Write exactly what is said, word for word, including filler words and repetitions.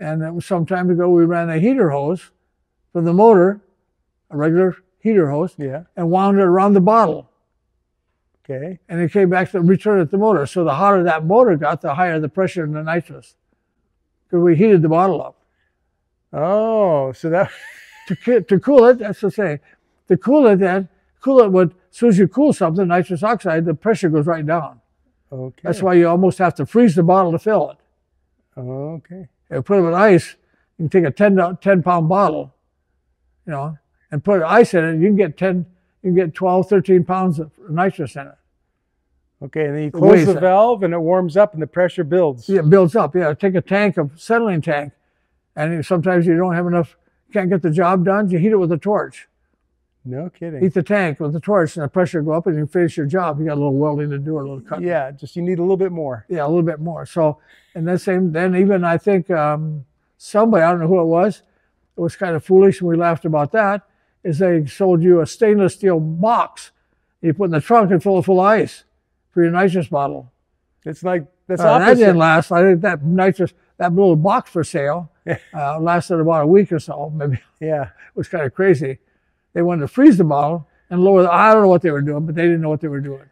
And it was some time ago we ran a heater hose from the motor, a regular heater hose, yeah. and wound it around the bottle. Okay. And it came back to return at the motor. So the hotter that motor got, the higher the pressure in the nitrous. Because we heated the bottle up. Oh, so that to to cool it, that's the thing. To cool it then, cool it would as soon as you cool something, nitrous oxide, the pressure goes right down. Okay. That's why you almost have to freeze the bottle to fill it. Okay. And put it with ice, you can take a ten, ten pound bottle, you know, and put ice in it, you can get ten, you can get twelve, thirteen pounds of nitrous in it. Okay, and then you close the valve and it warms up and the pressure builds. Yeah, it builds up, yeah. Take a tank, of acetylene tank, and sometimes you don't have enough, can't get the job done, you heat it with a torch. No kidding. Heat the tank with the torch and the pressure go up and you finish your job. You got a little welding to do, or a little cutting. Yeah, just you need a little bit more. Yeah, a little bit more. So, and that same, then even I think um, somebody, I don't know who it was, it was kind of foolish and we laughed about that, is they sold you a stainless steel box you put in the trunk and fill it full of ice for your nitrous bottle. It's like, that's uh, opposite. That didn't last. I think that nitrous, that little box for sale uh, lasted about a week or so, maybe. Yeah. It was kind of crazy. They wanted to freeze the bottle and lower the, I don't know what they were doing, but they didn't know what they were doing.